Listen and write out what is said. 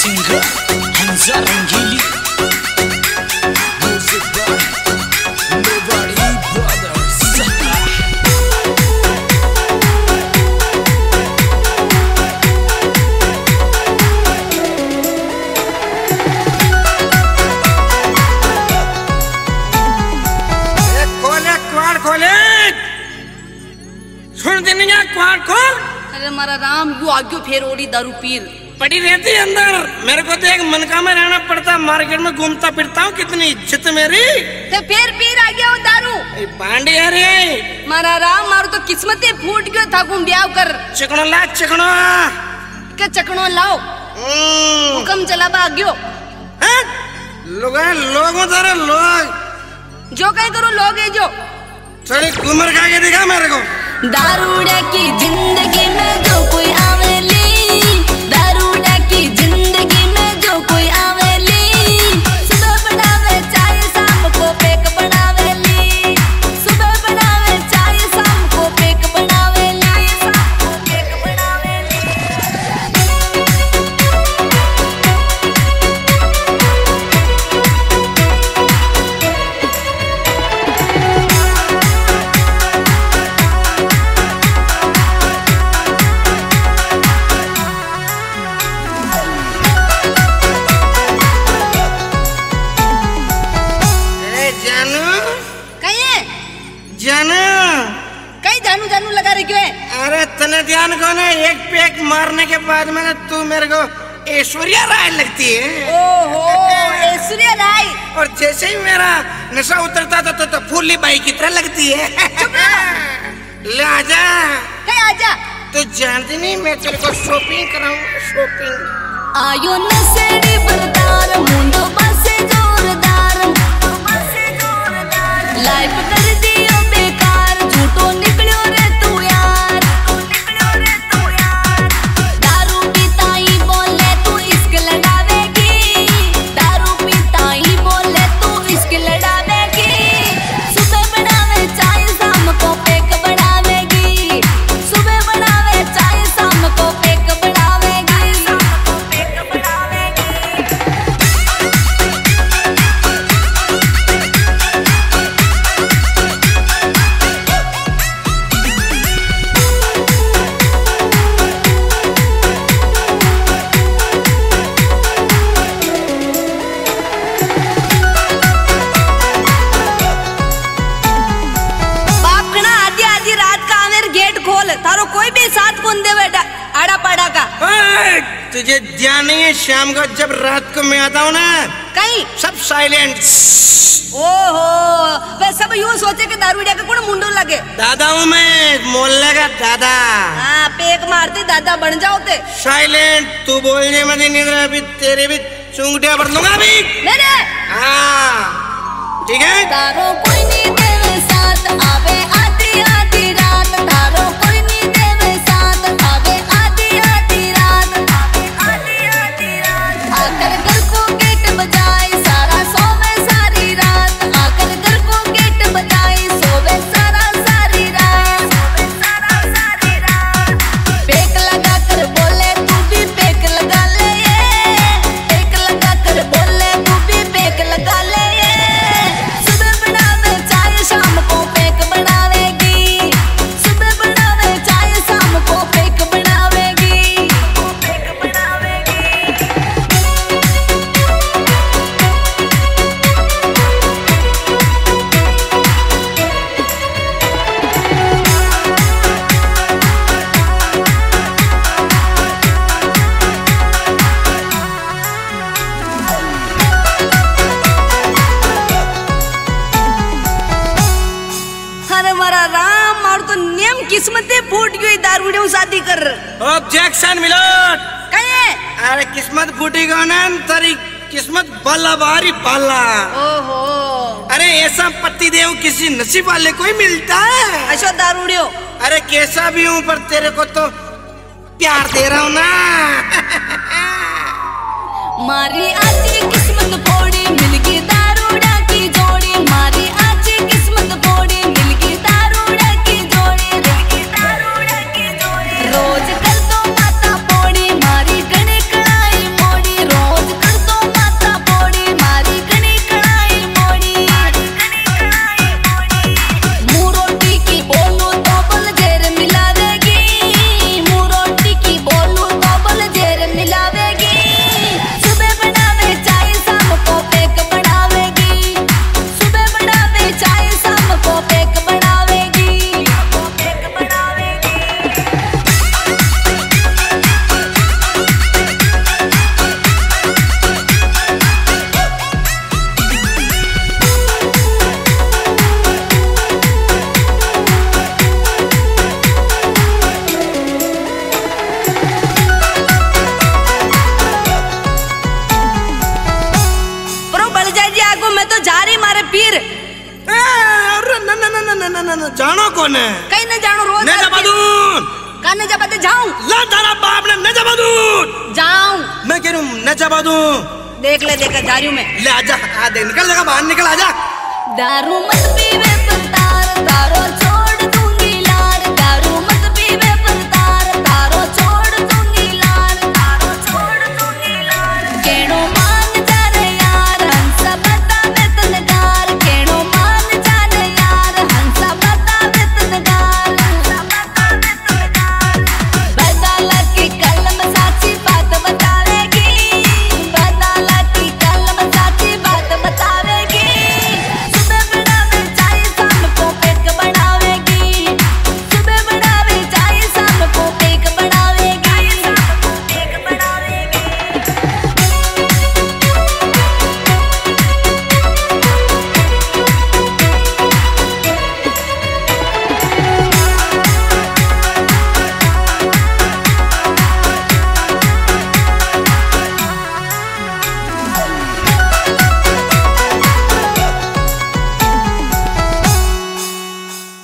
Singer Hansa Rangeeli music by Mewari brothers. अरे खोले क्वार खोले सुन दिन या क्वार खोल। अरे मारा राम यू आग्यो फेर ओड़ी दारू पीर पड़ी रहती अंदर। मेरे को तो एक मनका में रहना पड़ता, मार्केट में घूमता फिरता हूँ, कितनी इज्जत मेरी। तो फिर पीर आ गया दारू पांडे। अरे मारा राम मारो तो किस्मत ही फूट गयो था। घूम ब्याह कर चकनो ला चकनो क्या चकनो लाओ हुकम चलाबा आ गयो। लोगों तारे लोग जो कहीं करो लोग है जो थोड़ी घूमर खा के दिखा मेरे को। दारूड़ा की जिंदगी में जो कोई आवेली ध्यान को ना एक पैक मारने के बाद मैंने तू मेरे को ऐश्वर्या राय लगती है। ओहो ऐश्वर्या राय। और जैसे ही मेरा नशा उतरता था तो फूली बाई की तरह लगती है। ले आजा आजा। तो जानती नहीं मैं तेरे को शॉपिंग कराऊंगा शॉपिंग। आयो नशेड़ी बरदार मुंडो बसे जोरदार लाइफ कर दियो बेकार झूठो निकलो रे तू यार। तुझे ध्यान नहीं है शाम को जब रात को मैं आता हूँ ना कहीं सब साइलेंट। ओहो वैसे सब यूँ सोचे कि दारू जाके कौन मुंडो लगे। दादा हूँ मैं मोहल्ले का दादा। हाँ पेक मारते दादा बन जाओते साइलेंट। तू बोलने मत निंद्रा अभी तेरे भी चुंगटियाँ भर दूंगा अभी मेरे। हाँ ठीक है। दारू कोई नहीं तेरे साथ आवे आती आती रात। दारू कोई नहीं तेरे साथ आवे आकर घर को गेट बजाए सारा सोवे सारी रात। आकर घर को गेट बजाए सोवे सारा सारी रात सोवे सारा सारी रात। पेक लगा कर बोले तू भी पेक लगा ले। पेक लगा कर बोले तू भी पेक लगा ले। सुबह बनावे चाय शाम को पेक बनावेगी। सुबह बनावे चाय शाम को पेक बनावेगी। किस्मतें फूट गई दारूड़े शादी कर। ऑब्जेक्शन मिलोट कहे। अरे किस्मत फूटी गो ना तेरी किस्मत बाला बारी बाला। ओहो अरे ऐसा पति देव किसी नसीब वाले को ही मिलता है। अच्छा दारूड़े हो। अरे कैसा भी हूँ पर तेरे को तो प्यार दे रहा हूँ ना। मारी आज किस्मत फोड़ी मिल गई दारूड़ा की जोड़ी। मारी आज किस्मत फोड़ी मिल गई दारूड़ा की जोड़ी। रोज कर दो माता पौड़ी मारी गणे कड़ाई मोड़ी। न जानो कोने कहीं न जानो रोज ने जबदून का ने जबदे जाऊं ला तारा बाप ने ने जबदून जाऊं मैं कह रहा हूं ने जबदूं देख ले देखा जा रही हूं मैं ले आजा आ दे निकल लगा बाहर निकल आजा दारू मत पीवे पर तार दारू